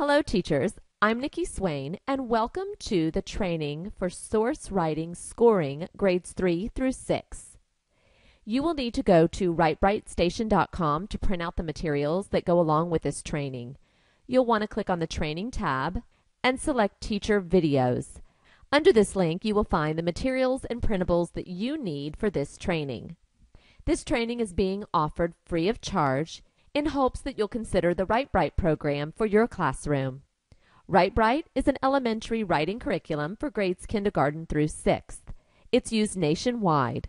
Hello teachers, I'm Nikki Swain and welcome to the training for source writing scoring grades 3 through 6. You will need to go to WriteBrightStation.com to print out the materials that go along with this training. You'll want to click on the training tab and select teacher videos. Under this link you will find the materials and printables that you need for this training. This training is being offered free of charge in hopes that you'll consider the WriteBright program for your classroom. WriteBright is an elementary writing curriculum for grades kindergarten through 6th. It's used nationwide.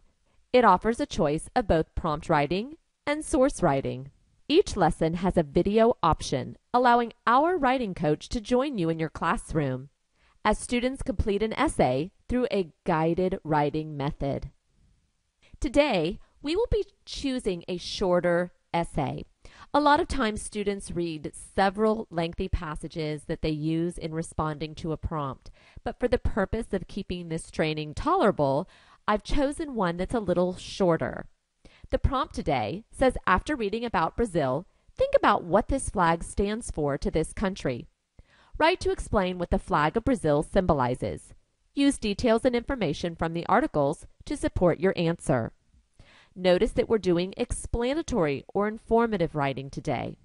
It offers a choice of both prompt writing and source writing. Each lesson has a video option, allowing our writing coach to join you in your classroom as students complete an essay through a guided writing method. Today, we will be choosing a shorter essay. A lot of times students read several lengthy passages that they use in responding to a prompt, but for the purpose of keeping this training tolerable, I've chosen one that's a little shorter. The prompt today says, after reading about Brazil, think about what this flag stands for to this country. Write to explain what the flag of Brazil symbolizes. Use details and information from the articles to support your answer. Notice that we're doing explanatory or informative writing today.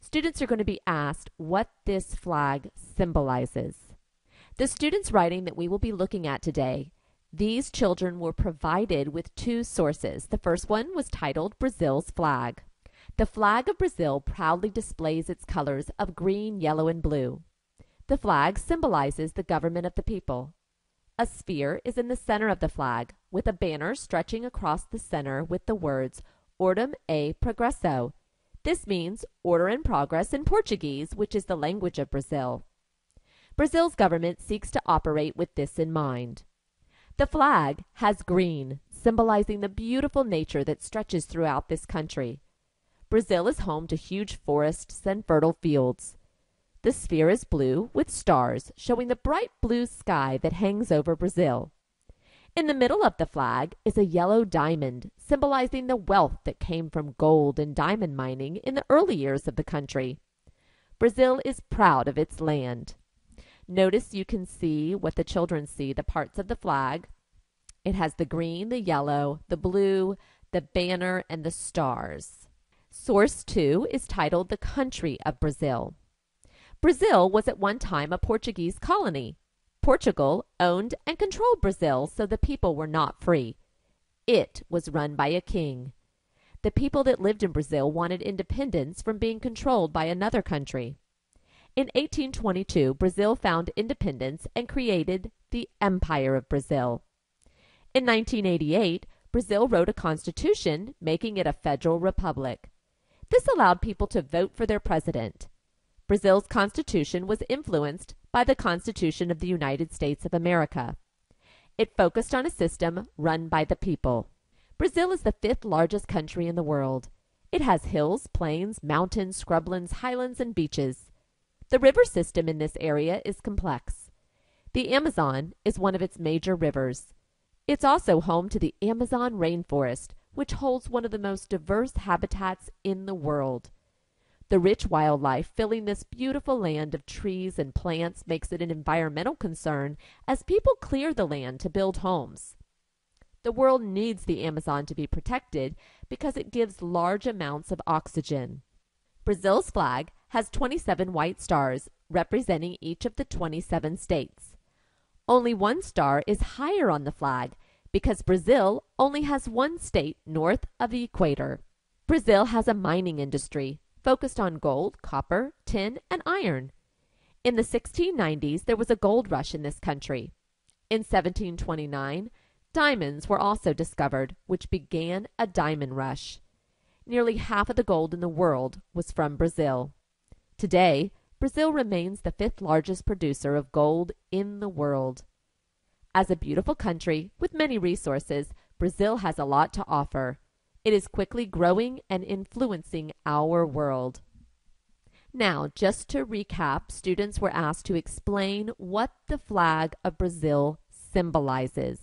Students are going to be asked what this flag symbolizes. The students' writing that we will be looking at today, these children were provided with two sources. The first one was titled Brazil's Flag. The flag of Brazil proudly displays its colors of green, yellow, and blue. The flag symbolizes the government of the people. A sphere is in the center of the flag, with a banner stretching across the center with the words Ordem e Progresso. This means order and progress in Portuguese, which is the language of Brazil. Brazil's government seeks to operate with this in mind. The flag has green, symbolizing the beautiful nature that stretches throughout this country. Brazil is home to huge forests and fertile fields. The sphere is blue with stars, showing the bright blue sky that hangs over Brazil. In the middle of the flag is a yellow diamond, symbolizing the wealth that came from gold and diamond mining in the early years of the country. Brazil is proud of its land. Notice you can see what the children see, the parts of the flag. It has the green, the yellow, the blue, the banner, and the stars. Source 2 is titled The Country of Brazil. Brazil was at one time a Portuguese colony. Portugal owned and controlled Brazil, so the people were not free. It was run by a king. The people that lived in Brazil wanted independence from being controlled by another country. In 1822, Brazil found independence and created the Empire of Brazil. In 1988, Brazil wrote a constitution, making it a federal republic. This allowed people to vote for their president. Brazil's constitution was influenced by the Constitution of the United States of America. It focused on a system run by the people. Brazil is the 5th largest country in the world. It has hills, plains, mountains, scrublands, highlands, and beaches. The river system in this area is complex. The Amazon is one of its major rivers. It's also home to the Amazon rainforest, which holds one of the most diverse habitats in the world. The rich wildlife filling this beautiful land of trees and plants makes it an environmental concern as people clear the land to build homes. The world needs the Amazon to be protected because it gives large amounts of oxygen. Brazil's flag has 27 white stars representing each of the 27 states. Only one star is higher on the flag because Brazil only has one state north of the equator. Brazil has a mining industry focused on gold, copper, tin, and iron. In the 1690s, there was a gold rush in this country. In 1729, diamonds were also discovered, which began a diamond rush. Nearly half of the gold in the world was from Brazil. Today, Brazil remains the 5th largest producer of gold in the world. As a beautiful country with many resources, Brazil has a lot to offer. It is quickly growing and influencing our world. Now, just to recap, students were asked to explain what the flag of Brazil symbolizes.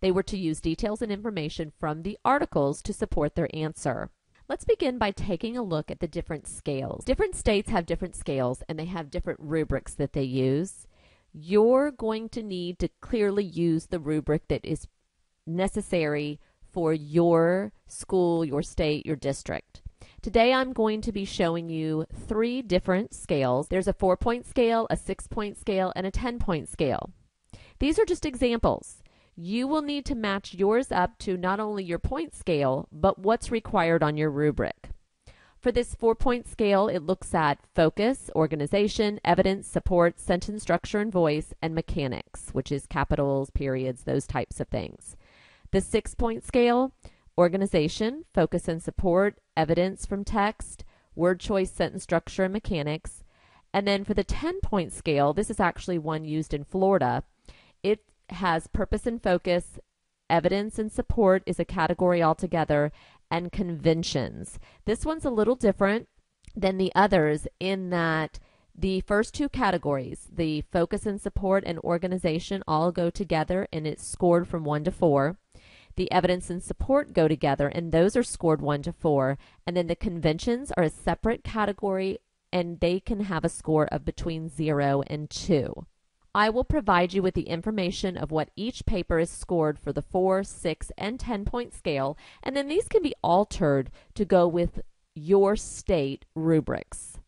They were to use details and information from the articles to support their answer. Let's begin by taking a look at the different scales. Different states have different scales, and they have different rubrics that they use. You're going to need to clearly use the rubric that is necessary for your school, your state, your district. Today I'm going to be showing you three different scales. There's a 4-point scale, a 6-point scale, and a 10-point scale. These are just examples. You will need to match yours up to not only your point scale, but what's required on your rubric. For this 4-point scale, it looks at focus, organization, evidence, support, sentence structure and voice, and mechanics, which is capitals, periods, those types of things. The 6-point scale, organization, focus and support, evidence from text, word choice, sentence structure, and mechanics. And then for the 10-point scale, this is actually one used in Florida. It has purpose and focus, evidence and support is a category altogether, and conventions. This one's a little different than the others in that the first two categories, the focus and support and organization, all go together and it's scored from 1 to 4. The evidence and support go together and those are scored 1 to 4. And then the conventions are a separate category and they can have a score of between 0 and 2. I will provide you with the information of what each paper is scored for the 4, 6, and 10-point scale, and then these can be altered to go with your state rubrics.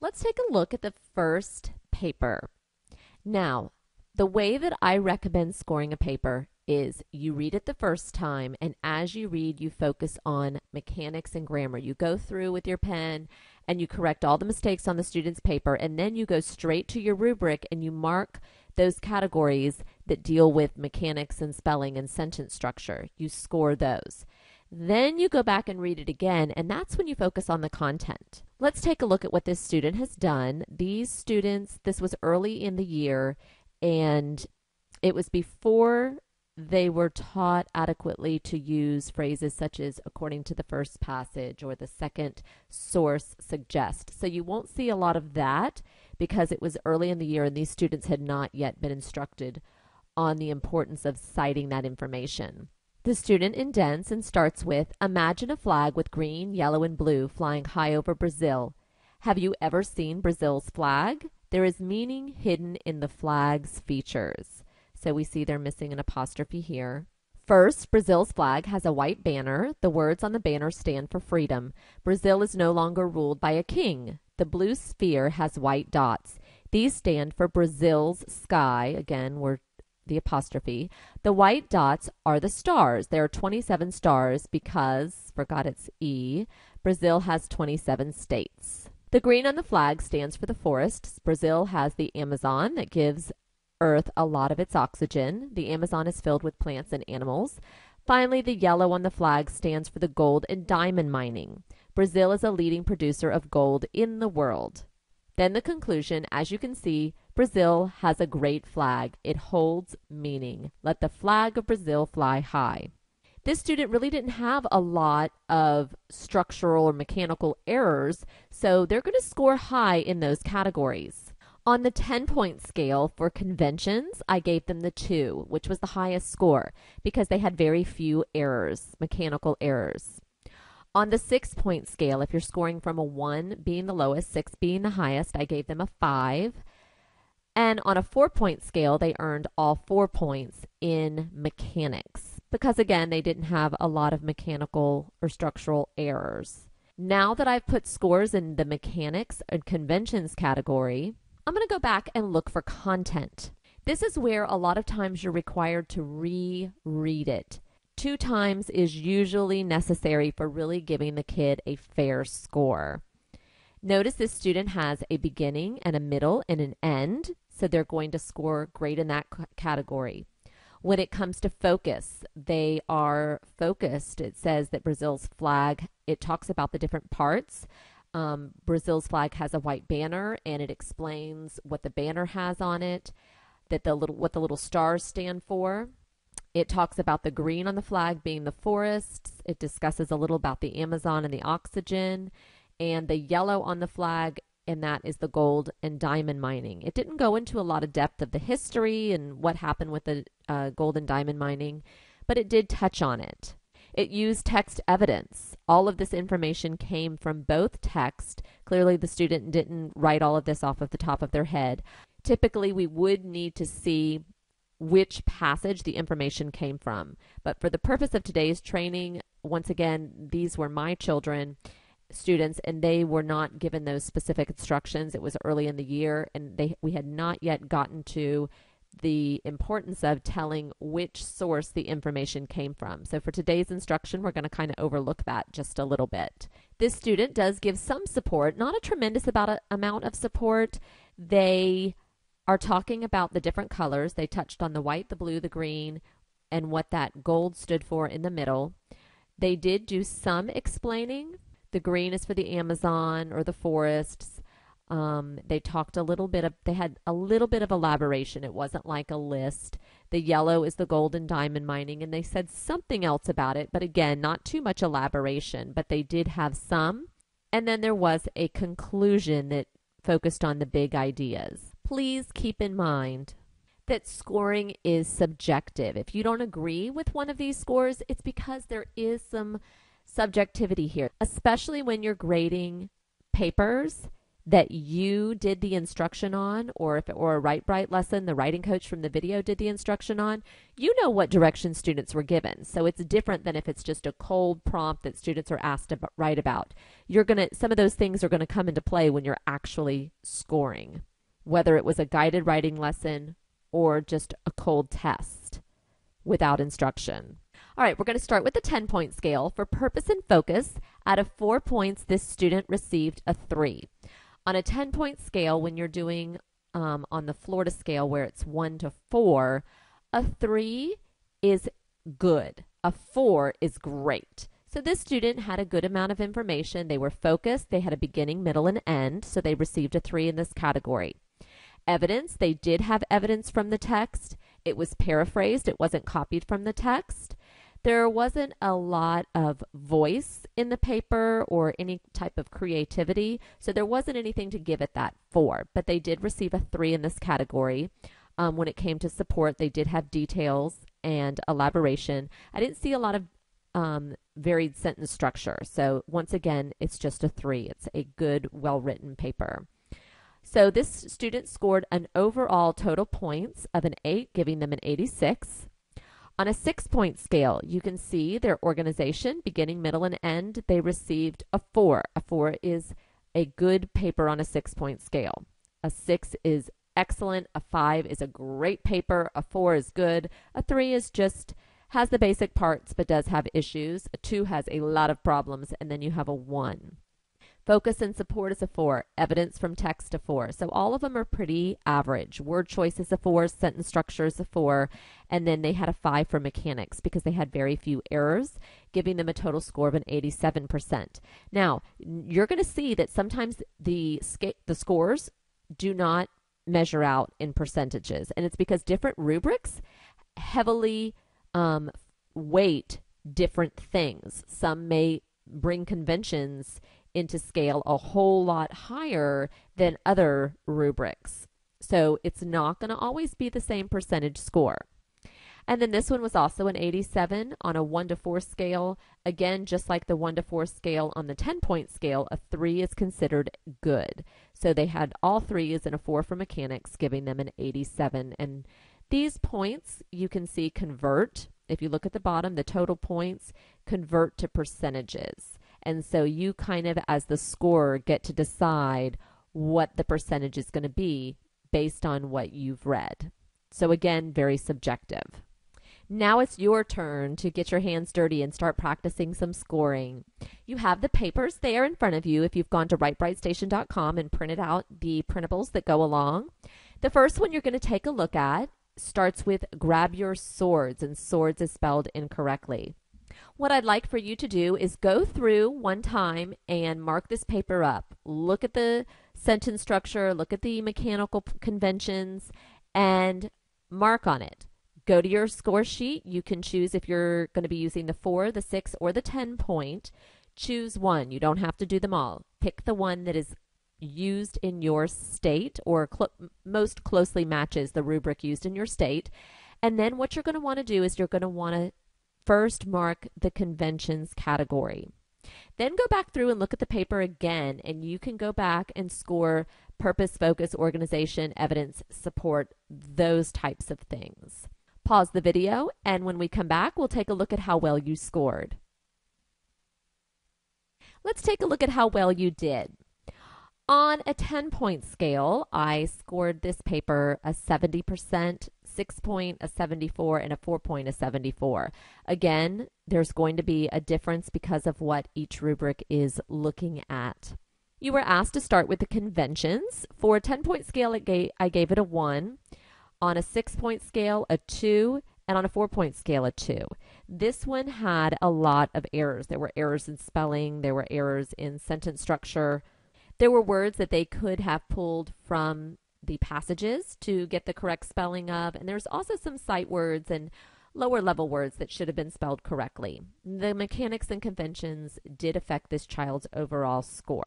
Let's take a look at the first paper. Now, the way that I recommend scoring a paper is you read it the first time, and as you read, you focus on mechanics and grammar. You go through with your pen, and you correct all the mistakes on the student's paper, and then you go straight to your rubric, and you mark those categories that deal with mechanics and spelling and sentence structure. You score those. Then you go back and read it again, and that's when you focus on the content. Let's take a look at what this student has done. These students, this was early in the year, and it was before they were taught adequately to use phrases such as according to the first passage or the second source suggests. So you won't see a lot of that because it was early in the year and these students had not yet been instructed on the importance of citing that information. The student indents and starts with, imagine a flag with green, yellow, and blue flying high over Brazil. Have you ever seen Brazil's flag? There is meaning hidden in the flag's features. So we see they're missing an apostrophe here. First, Brazil's flag has a white banner. The words on the banner stand for freedom. Brazil is no longer ruled by a king. The blue sphere has white dots. These stand for Brazil's sky. Again, we're the apostrophe. The white dots are the stars. There are 27 stars because, forgot it's E, Brazil has 27 states. The green on the flag stands for the forests. Brazil has the Amazon that gives Earth a lot of its oxygen. The Amazon is filled with plants and animals. Finally, the yellow on the flag stands for the gold and diamond mining. Brazil is a leading producer of gold in the world. Then the conclusion, as you can see, Brazil has a great flag. It holds meaning. Let the flag of Brazil fly high. This student really didn't have a lot of structural or mechanical errors, so they're going to score high in those categories. On the 10-point scale for conventions, I gave them the 2, which was the highest score because they had very few errors, mechanical errors. On the 6-point scale, if you're scoring from a 1 being the lowest, 6 being the highest, I gave them a 5. And on a 4-point scale, they earned all 4 points in mechanics because, again, they didn't have a lot of mechanical or structural errors. Now that I've put scores in the mechanics and conventions category, I'm going to go back and look for content. This is where a lot of times you're required to reread it. 2 times is usually necessary for really giving the kid a fair score. Notice this student has a beginning and a middle and an end, so they're going to score great in that category. When it comes to focus, they are focused. It says that Brazil's flag, it talks about the different parts. Brazil's flag has a white banner, and it explains what the banner has on it, that what the little stars stand for. It talks about the green on the flag being the forests. It discusses a little about the Amazon and the oxygen, and the yellow on the flag, and that is the gold and diamond mining. It didn't go into a lot of depth of the history and what happened with the gold and diamond mining, but it did touch on it. It used text evidence. All of this information came from both text. Clearly, the student didn't write all of this off of the top of their head. Typically, we would need to see which passage the information came from. But for the purpose of today's training, once again, these were my children, students, and they were not given those specific instructions. It was early in the year, and we had not yet gotten to the importance of telling which source the information came from. So for today's instruction, we're going to kind of overlook that just a little bit. This student does give some support, not a tremendous amount of support. They are talking about the different colors. They touched on the white, the blue, the green, and what that gold stood for in the middle. They did do some explaining. The green is for the Amazon or the forests. They talked a little bit of, they had a little bit of elaboration. It wasn't like a list. The yellow is the gold and diamond mining, and they said something else about it, but again, not too much elaboration, but they did have some. And then there was a conclusion that focused on the big ideas. Please keep in mind that scoring is subjective. If you don't agree with one of these scores, it's because there is some subjectivity here, especially when you're grading papers that you did the instruction on, or if it were a WriteBright lesson, the writing coach from the video did the instruction on, you know what direction students were given. So it's different than if it's just a cold prompt that students are asked to write about. Some of those things are gonna come into play when you're actually scoring, whether it was a guided writing lesson or just a cold test without instruction. All right, we're gonna start with the 10-point scale. For purpose and focus, out of 4 points, this student received a 3. On a 10-point scale, when you're doing on the Florida scale where it's 1 to 4, a 3 is good. A 4 is great. So this student had a good amount of information. They were focused. They had a beginning, middle, and end, so they received a 3 in this category. Evidence, they did have evidence from the text. It was paraphrased. It wasn't copied from the text. There wasn't a lot of voice in the paper or any type of creativity, so there wasn't anything to give it that 4, but they did receive a 3 in this category. When it came to support, they did have details and elaboration. I didn't see a lot of varied sentence structure, so once again, it's just a 3. It's a good, well-written paper. So this student scored an overall total points of an 8, giving them an 86. On a 6-point scale, you can see their organization, beginning, middle, and end, they received a 4. A 4 is a good paper on a 6-point scale. A 6 is excellent. A 5 is a great paper. A 4 is good. A 3 is just has the basic parts but does have issues. A 2 has a lot of problems, and then you have a 1. Focus and support is a 4. Evidence from text a 4. So all of them are pretty average. Word choice is a 4. Sentence structure is a 4. And then they had a 5 for mechanics because they had very few errors, giving them a total score of an 87%. Now, you're going to see that sometimes the scores do not measure out in percentages. And it's because different rubrics heavily weight different things. Some may bring conventions into scale a whole lot higher than other rubrics. So it's not going to always be the same percentage score. And then this one was also an 87 on a 1 to 4 scale. Again, just like the 1 to 4 scale on the 10-point scale, a 3 is considered good. So they had all 3s and a 4 for mechanics, giving them an 87. And these points you can see convert. If you look at the bottom, the total points convert to percentages. And so you kind of, as the scorer, get to decide what the percentage is going to be based on what you've read. So again, very subjective. Now it's your turn to get your hands dirty and start practicing some scoring. You have the papers there in front of you if you've gone to WriteBrightStation.com and printed out the printables that go along. The first one you're going to take a look at starts with grab your swords, and swords is spelled incorrectly. What I'd like for you to do is go through one time and mark this paper up. Look at the sentence structure, look at the mechanical conventions, and mark on it. Go to your score sheet. You can choose if you're going to be using the 4, the 6, or the 10-point. Choose one. You don't have to do them all. Pick the one that is used in your state or most closely matches the rubric used in your state. And then what you're going to want to do is you're going to want to first mark the conventions category. Then go back through and look at the paper again, and you can go back and score purpose, focus, organization, evidence, support, those types of things. Pause the video, and when we come back, we'll take a look at how well you scored. Let's take a look at how well you did. On a 10-point scale, I scored this paper a 70%, 6-point, a 74, and a 4-point, a 74. Again, there's going to be a difference because of what each rubric is looking at. You were asked to start with the conventions. For a 10-point scale, I gave it a 1. On a 6-point scale, a 2. And on a 4-point scale, a 2. This one had a lot of errors. There were errors in spelling. There were errors in sentence structure. There were words that they could have pulled from the passages to get the correct spelling of, and there's also some sight words and lower level words that should have been spelled correctly. The mechanics and conventions did affect this child's overall score.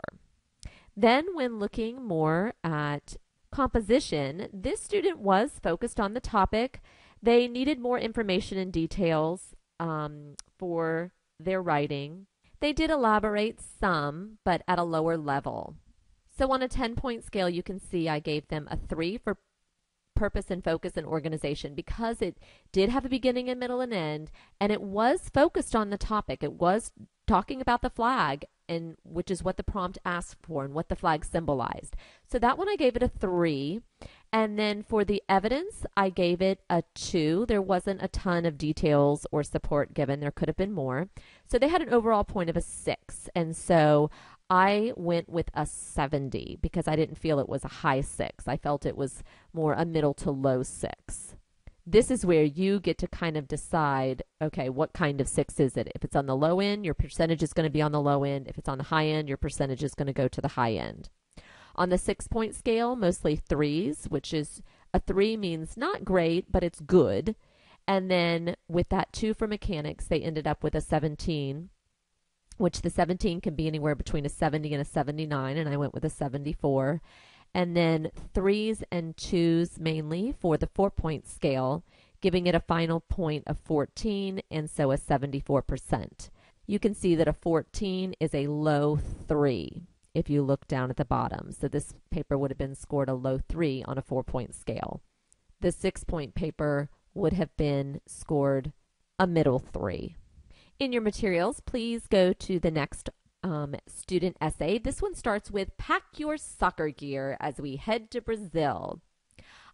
Then when looking more at composition, this student was focused on the topic. They needed more information and details for their writing. They did elaborate some, but at a lower level. So on a 10-point scale, you can see I gave them a 3 for purpose and focus and organization because it did have a beginning and middle and end, and it was focused on the topic. It was talking about the flag, and which is what the prompt asked for and what the flag symbolized. So that one I gave it a 3. And then for the evidence, I gave it a 2. There wasn't a ton of details or support given. There could have been more. So they had an overall point of a 6. And so I went with a 70 because I didn't feel it was a high 6. I felt it was more a middle to low 6. This is where you get to kind of decide, okay, what kind of 6 is it? If it's on the low end, your percentage is going to be on the low end. If it's on the high end, your percentage is going to go to the high end. On the 6-point scale, mostly 3s, which is a 3 means not great, but it's good. And then with that 2 for mechanics, they ended up with a 17, which the 17 can be anywhere between a 70 and a 79, and I went with a 74. And then 3s and 2s mainly for the 4-point scale, giving it a final point of 14, and so a 74%. You can see that a 14 is a low 3. If you look down at the bottom. So this paper would have been scored a low 3 on a 4-point scale. The 6-point paper would have been scored a middle 3. In your materials, please go to the next student essay. This one starts with "Pack your soccer gear as we head to Brazil."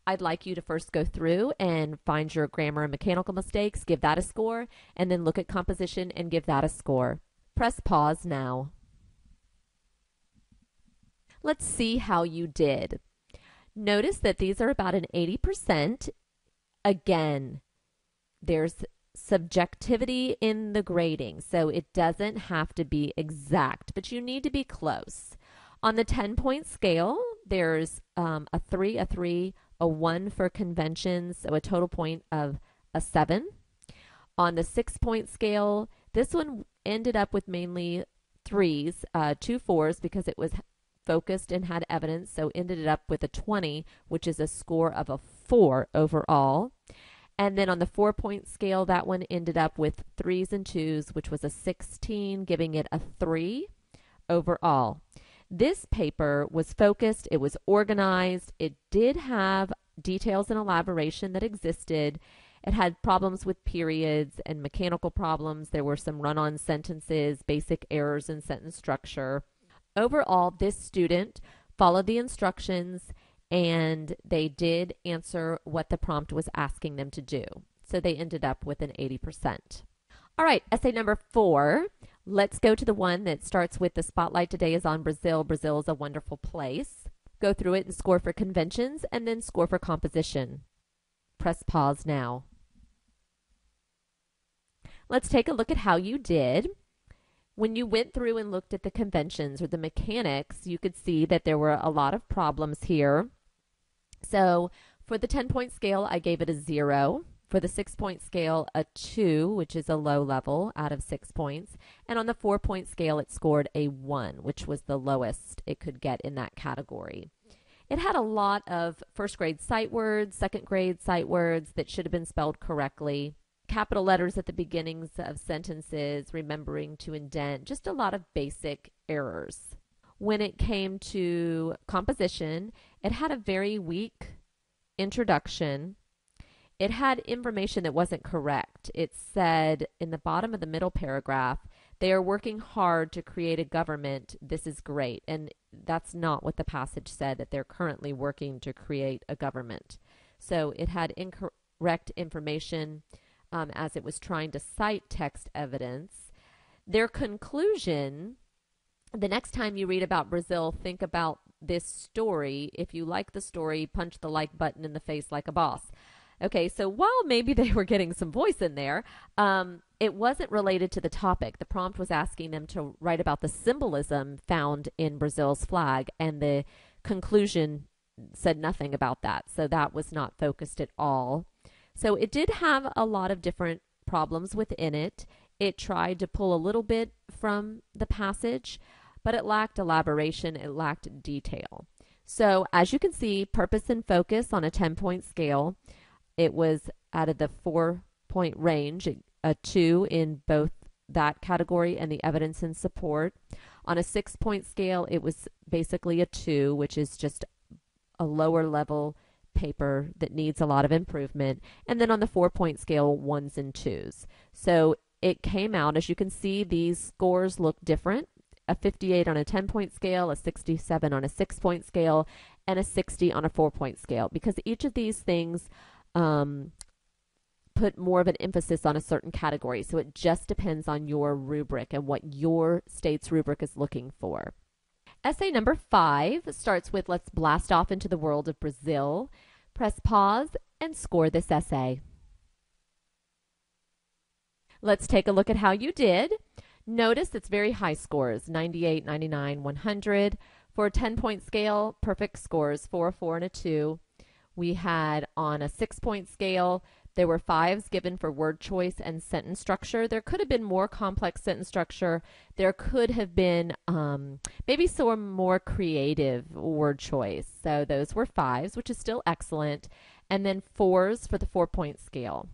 I'd like you to first go through and find your grammar and mechanical mistakes, give that a score, and then look at composition and give that a score. Press pause now. Let's see how you did. Notice that these are about an 80%. Again, there's subjectivity in the grading, so it doesn't have to be exact, but you need to be close. On the 10-point scale, there's a 3, a 3, a 1 for conventions, so a total point of a 7. On the 6-point scale, this one ended up with mainly 3s, 2 4s because it was focused and had evidence, so ended it up with a 20, which is a score of a 4 overall. And then on the 4-point scale, that one ended up with 3s and 2s, which was a 16, giving it a 3 overall. This paper was focused, it was organized, it did have details and elaboration that existed. It had problems with periods and mechanical problems. There were some run-on sentences, basic errors in sentence structure. Overall, this student followed the instructions and they did answer what the prompt was asking them to do. So they ended up with an 80%. All right, essay number 4. Let's go to the one that starts with "The spotlight today is on Brazil. Brazil is a wonderful place." Go through it and score for conventions and then score for composition. Press pause now. Let's take a look at how you did. When you went through and looked at the conventions or the mechanics, you could see that there were a lot of problems here. So for the 10-point scale, I gave it a 0. For the 6-point scale, a 2, which is a low level out of 6 points. And on the 4-point scale, it scored a 1, which was the lowest it could get in that category. It had a lot of first grade sight words, second grade sight words that should have been spelled correctly. capital letters at the beginnings of sentences, remembering to indent, just a lot of basic errors. When it came to composition, it had a very weak introduction. It had information that wasn't correct. It said in the bottom of the middle paragraph, they are working hard to create a government. This is great. And that's not what the passage said, that they're currently working to create a government. So it had incorrect information as it was trying to cite text evidence. Their conclusion, the next time you read about Brazil, think about this story. If you like the story, punch the like button in the face like a boss. Okay, so while maybe they were getting some voice in there, it wasn't related to the topic. The prompt was asking them to write about the symbolism found in Brazil's flag, and the conclusion said nothing about that. So that was not focused at all. So it did have a lot of different problems within it. It tried to pull a little bit from the passage, but it lacked elaboration, it lacked detail. So as you can see, purpose and focus on a 10-point scale. It was out of the 4-point range, a 2 in both that category and the evidence and support. On a 6-point scale, it was basically a 2, which is just a lower level paper that needs a lot of improvement. And then on the 4-point scale, 1s and 2s. So it came out, as you can see, these scores look different. A 58 on a 10-point scale, a 67 on a 6-point scale, and a 60 on a 4-point scale, because each of these things put more of an emphasis on a certain category. So it just depends on your rubric and what your state's rubric is looking for. Essay number 5 starts with, let's blast off into the world of Brazil. Press pause and score this essay. Let's take a look at how you did. Notice it's very high scores, 98, 99, 100. For a 10-point scale, perfect scores, 4, 4, and a 2. We had on a 6-point scale, there were 5s given for word choice and sentence structure. There could have been more complex sentence structure. There could have been maybe some more creative word choice. So those were 5s, which is still excellent. And then 4s for the 4-point scale.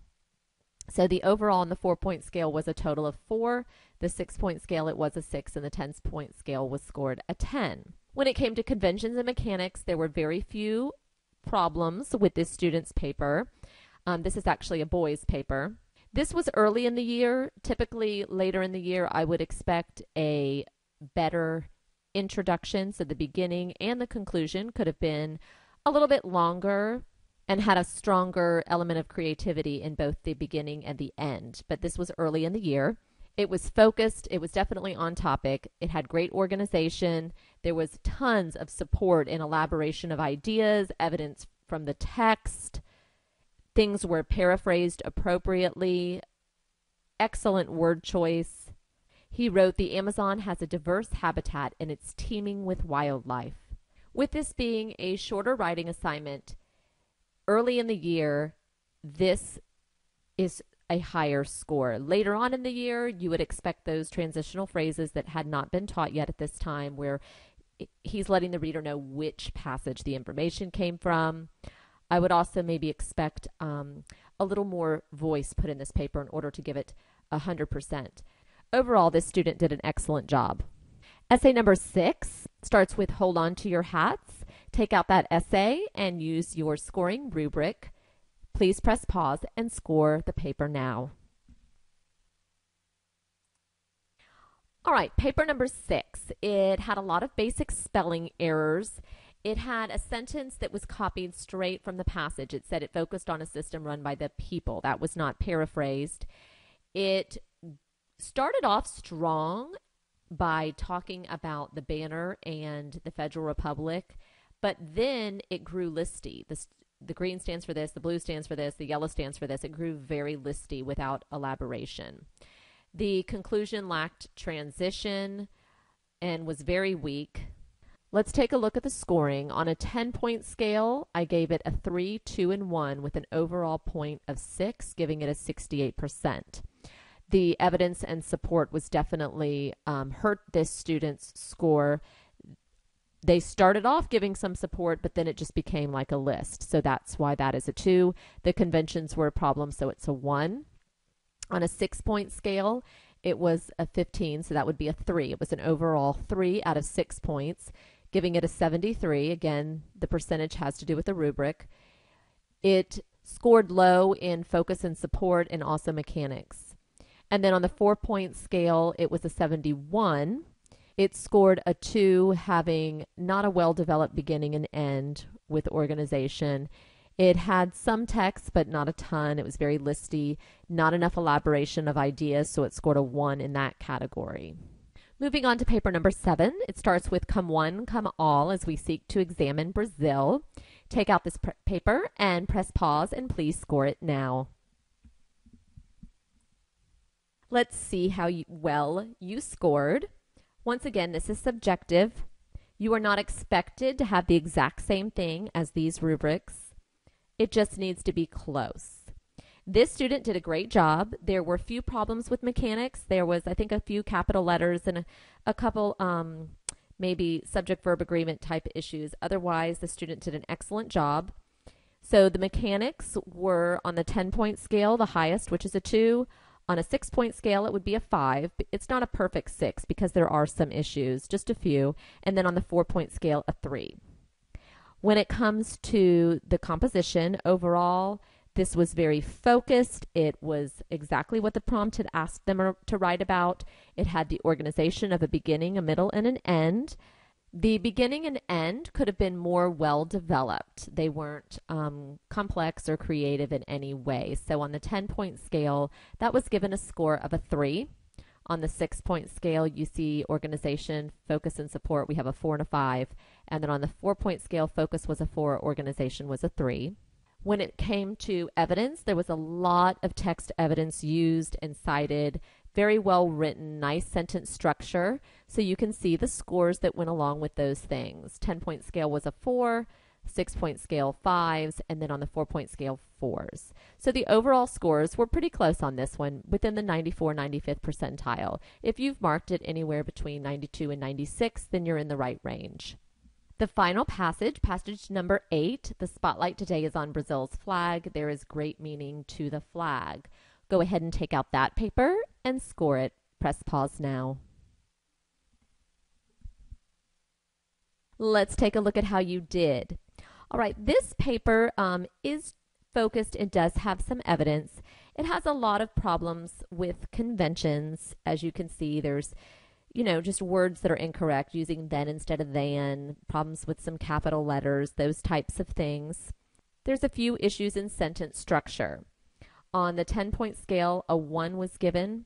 So the overall on the 4-point scale was a total of 4. The 6-point scale, it was a 6, and the 10-point scale was scored a 10. When it came to conventions and mechanics, there were very few problems with this student's paper. This is actually a boy's paper. This was early in the year. Typically later in the year, I would expect a better introduction. So the beginning and the conclusion could have been a little bit longer and had a stronger element of creativity in both the beginning and the end. But this was early in the year. It was focused. It was definitely on topic. It had great organization. There was tons of support and elaboration of ideas, evidence from the text. Things were paraphrased appropriately. Excellent word choice. He wrote, "The Amazon has a diverse habitat and it's teeming with wildlife." With this being a shorter writing assignment, early in the year, this is a higher score. Later on in the year, you would expect those transitional phrases that had not been taught yet at this time, where he's letting the reader know which passage the information came from. I would also maybe expect a little more voice put in this paper in order to give it 100%. Overall, this student did an excellent job. Essay number 6 starts with, hold on to your hats. Take out that essay and use your scoring rubric. Please press pause and score the paper now. All right, paper number 6. It had a lot of basic spelling errors. It had a sentence that was copied straight from the passage. It said it focused on a system run by the people. That was not paraphrased. It started off strong by talking about the banner and the Federal Republic, but then it grew listy. The green stands for this, the blue stands for this, the yellow stands for this. It grew very listy without elaboration. The conclusion lacked transition and was very weak. Let's take a look at the scoring. On a 10-point scale, I gave it a 3, 2, and 1 with an overall point of 6, giving it a 68%. The evidence and support was definitely hurt this student's score. They started off giving some support, but then it just became like a list. So that's why that is a 2. The conventions were a problem, so it's a 1. On a 6-point scale, it was a 15, so that would be a 3. It was an overall 3 out of 6 points, giving it a 73. Again, the percentage has to do with the rubric. It scored low in focus and support and also mechanics. And then on the 4-point scale, it was a 71. It scored a 2, having not a well-developed beginning and end with organization. It had some text, but not a ton. It was very listy, not enough elaboration of ideas, so it scored a 1 in that category. Moving on to paper number 7, it starts with Come One, Come All, as we seek to examine Brazil. Take out this paper and press pause, and please score it now. Let's see how well you scored. Once again, this is subjective. You are not expected to have the exact same thing as these rubrics. It just needs to be close. This student did a great job. There were few problems with mechanics. There was, I think, a few capital letters and a couple maybe subject-verb agreement type issues. Otherwise, the student did an excellent job. So the mechanics were on the 10-point scale, the highest, which is a 2. On a 6-point scale, it would be a 5. It's not a perfect 6 because there are some issues, just a few. And then on the 4-point scale, a 3. When it comes to the composition overall, this was very focused. It was exactly what the prompt had asked them to write about. It had the organization of a beginning, a middle, and an end. The beginning and end could have been more well-developed. They weren't complex or creative in any way. So on the 10-point scale, that was given a score of a 3. On the 6-point scale, you see organization, focus, and support. We have a 4 and a 5. And then on the 4-point scale, focus was a 4, organization was a 3. When it came to evidence, there was a lot of text evidence used and cited, very well written, nice sentence structure, so you can see the scores that went along with those things. 10-point scale was a 4, 6-point scale 5s, and then on the 4-point scale 4s. So the overall scores were pretty close on this one, within the 94-95th percentile. If you've marked it anywhere between 92 and 96, then you're in the right range. The final passage, passage number 8, the spotlight today is on Brazil's flag. There is great meaning to the flag. Go ahead and take out that paper and score it. Press pause now. Let's take a look at how you did. All right, this paper is focused and does have some evidence. It has a lot of problems with conventions. As you can see, there's just words that are incorrect, using then instead of than, problems with some capital letters, those types of things. There's a few issues in sentence structure. On the 10-point scale, a 1 was given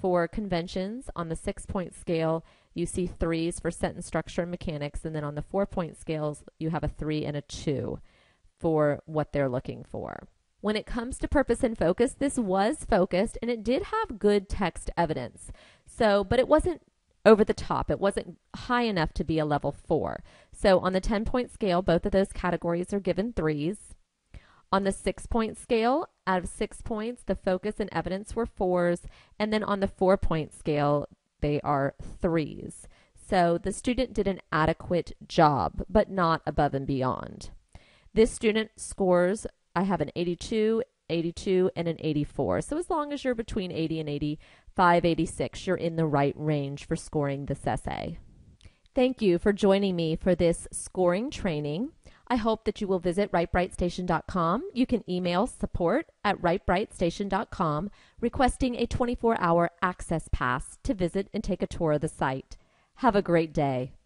for conventions. On the 6-point scale, you see 3s for sentence structure and mechanics. And then on the 4-point scales, you have a 3 and a 2 for what they're looking for. When it comes to purpose and focus, this was focused, and it did have good text evidence. So, but it wasn't over the top. It wasn't high enough to be a level 4. So on the 10-point scale, both of those categories are given 3s. On the 6-point scale, out of 6 points, the focus and evidence were 4s. And then on the 4-point scale, they are 3s. So the student did an adequate job, but not above and beyond. This student scores, I have an 82, 82, and an 84. So as long as you're between 80 and 85, 86, you're in the right range for scoring this essay. Thank you for joining me for this scoring training. I hope that you will visit WriteBrightStation.com. You can email support@WriteBrightStation.com requesting a 24-hour access pass to visit and take a tour of the site. Have a great day.